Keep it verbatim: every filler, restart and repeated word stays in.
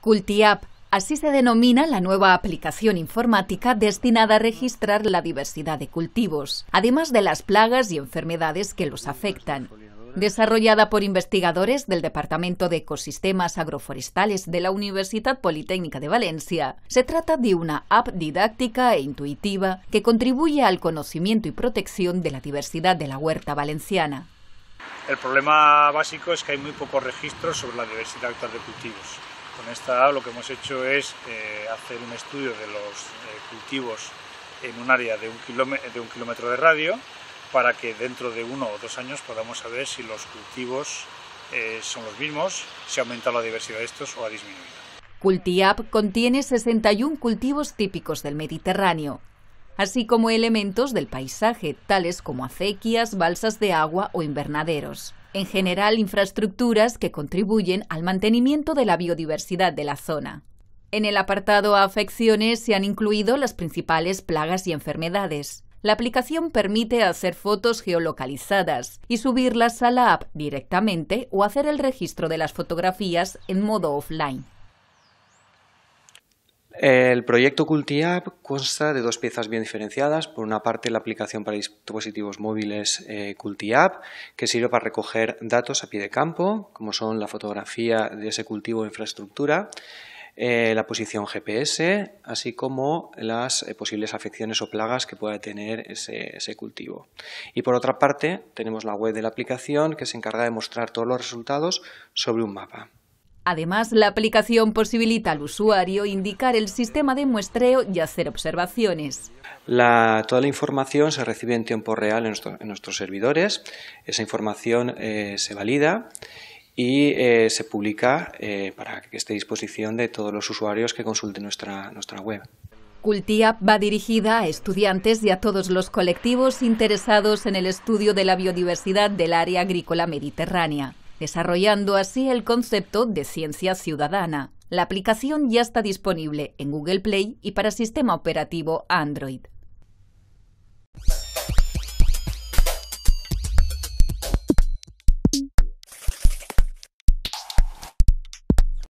CultiApp, así se denomina la nueva aplicación informática destinada a registrar la diversidad de cultivos, además de las plagas y enfermedades que los afectan. Desarrollada por investigadores del Departamento de Ecosistemas Agroforestales de la Universidad Politécnica de Valencia, se trata de una app didáctica e intuitiva que contribuye al conocimiento y protección de la diversidad de la huerta valenciana. El problema básico es que hay muy pocos registros sobre la diversidad actual de cultivos. Con esta app lo que hemos hecho es eh, hacer un estudio de los eh, cultivos en un área de un, de un kilómetro de radio, para que dentro de uno o dos años podamos saber si los cultivos eh, son los mismos, si ha aumentado la diversidad de estos o ha disminuido. CultiApp contiene sesenta y uno cultivos típicos del Mediterráneo, así como elementos del paisaje, tales como acequias, balsas de agua o invernaderos. En general, infraestructuras que contribuyen al mantenimiento de la biodiversidad de la zona. En el apartado afecciones se han incluido las principales plagas y enfermedades. La aplicación permite hacer fotos geolocalizadas y subirlas a la app directamente o hacer el registro de las fotografías en modo offline. El proyecto CultiApp consta de dos piezas bien diferenciadas. Por una parte, la aplicación para dispositivos móviles eh, CultiApp, que sirve para recoger datos a pie de campo, como son la fotografía de ese cultivo o infraestructura, Eh, la posición G P S, así como las eh, posibles afecciones o plagas que pueda tener ese, ese cultivo. Y por otra parte, tenemos la web de la aplicación, que se encarga de mostrar todos los resultados sobre un mapa. Además, la aplicación posibilita al usuario indicar el sistema de muestreo y hacer observaciones. La, toda la información se recibe en tiempo real en, nuestro, en nuestros servidores. Esa información eh, se valida y eh, se publica eh, para que esté a disposición de todos los usuarios que consulten nuestra, nuestra web. CultiApp va dirigida a estudiantes y a todos los colectivos interesados en el estudio de la biodiversidad del área agrícola mediterránea, desarrollando así el concepto de ciencia ciudadana. La aplicación ya está disponible en Google Play y para sistema operativo Android.